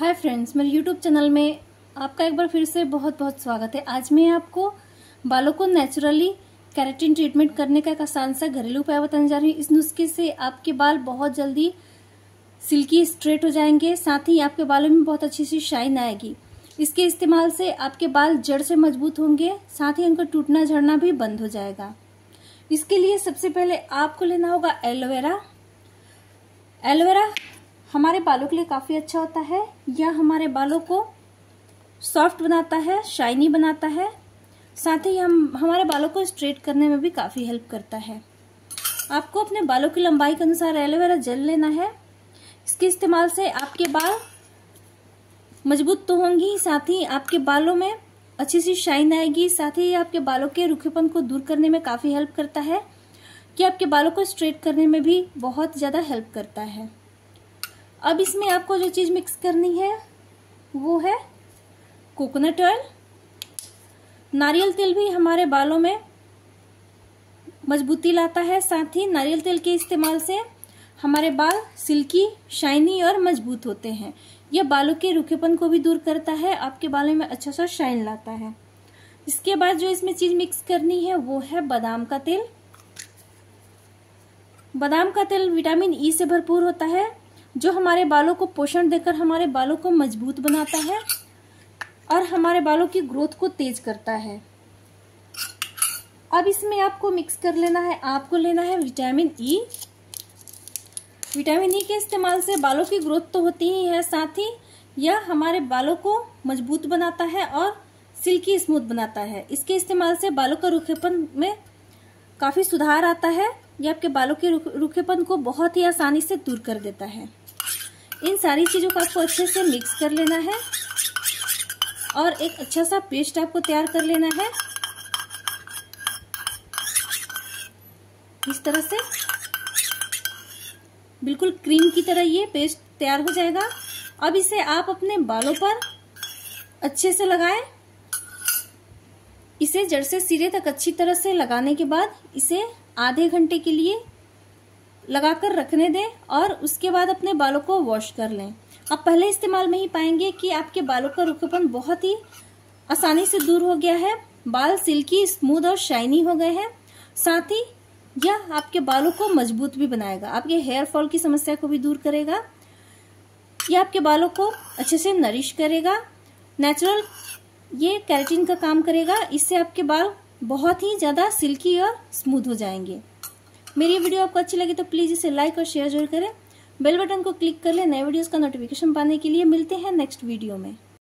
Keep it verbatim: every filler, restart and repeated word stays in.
हाय friends, मेरे YouTube channel में आपका एक बार फिर से बहुत बहुत स्वागत है। आज मैं आपको बालों को नेचुरली कैरेटिन ट्रीटमेंट करने का एक आसान सा घरेलू उपाय बताने जा रही हूँ। इस नुस्खे से आपके बाल बहुत जल्दी सिल्की स्ट्रेट हो जाएंगे, साथ ही आपके बालों में बहुत अच्छी सी शाइन आएगी। इसके इस्तेमाल से आपके बाल जड़ से मजबूत होंगे, साथ ही उनका टूटना झड़ना भी बंद हो जाएगा। इसके लिए सबसे पहले आपको लेना होगा एलोवेरा। एलोवेरा हमारे बालों के लिए काफ़ी अच्छा होता है। यह हमारे बालों को सॉफ्ट बनाता है, शाइनी बनाता है, साथ ही हम हमारे बालों को स्ट्रेट करने में भी काफ़ी हेल्प करता है। आपको अपने बालों की लंबाई के अनुसार एलोवेरा जेल लेना है। इसके इस्तेमाल से आपके बाल मजबूत तो होंगी, साथ ही आपके बालों में अच्छी सी शाइन आएगी। साथ ही आपके बालों के रूखेपन को दूर करने में काफ़ी हेल्प करता है, कि आपके बालों को स्ट्रेट करने में भी बहुत ज़्यादा हेल्प करता है। अब इसमें आपको जो चीज़ मिक्स करनी है वो है कोकोनट ऑयल। नारियल तेल भी हमारे बालों में मजबूती लाता है, साथ ही नारियल तेल के इस्तेमाल से हमारे बाल सिल्की, शाइनी और मजबूत होते हैं। यह बालों के रूखेपन को भी दूर करता है, आपके बालों में अच्छा सा शाइन लाता है। इसके बाद जो इसमें चीज़ मिक्स करनी है वो है बादाम का तेल। बादाम का तेल विटामिन ई से भरपूर होता है, जो हमारे बालों को पोषण देकर हमारे बालों को मजबूत बनाता है और हमारे बालों की ग्रोथ को तेज करता है। अब इसमें आपको मिक्स कर लेना है, आपको लेना है विटामिन ई। विटामिन ई के इस्तेमाल से बालों की ग्रोथ तो होती ही है, साथ ही यह हमारे बालों को मजबूत बनाता है और सिल्की स्मूथ बनाता है। इसके इस्तेमाल से बालों का रूखेपन में काफ़ी सुधार आता है। यह आपके बालों के रूखेपन को बहुत ही आसानी से दूर कर देता है। इन सारी चीज़ों को आपको अच्छे से मिक्स कर लेना है और एक अच्छा सा पेस्ट आपको तैयार कर लेना है। इस तरह से बिल्कुल क्रीम की तरह ये पेस्ट तैयार हो जाएगा। अब इसे आप अपने बालों पर अच्छे से लगाएं। इसे जड़ से सिरे तक अच्छी तरह से लगाने के बाद इसे आधे घंटे के लिए लगाकर रखने दें और उसके बाद अपने बालों को वॉश कर लें। आप पहले इस्तेमाल में ही पाएंगे कि आपके बालों का रूखेपन बहुत ही आसानी से दूर हो गया है, बाल सिल्की, स्मूथ और शाइनी हो गए हैं। साथ ही यह आपके बालों को मजबूत भी बनाएगा, आपके हेयर फॉल की समस्या को भी दूर करेगा। यह आपके बालों को अच्छे से नरिश करेगा। नेचुरल ये कैरेटिन का काम करेगा। इससे आपके बाल बहुत ही ज़्यादा सिल्की और स्मूथ हो जाएंगे। मेरी ये वीडियो आपको अच्छी लगी तो प्लीज़ इसे लाइक और शेयर जरूर करें। बेल बटन को क्लिक कर लें नए वीडियोस का नोटिफिकेशन पाने के लिए। मिलते हैं नेक्स्ट वीडियो में।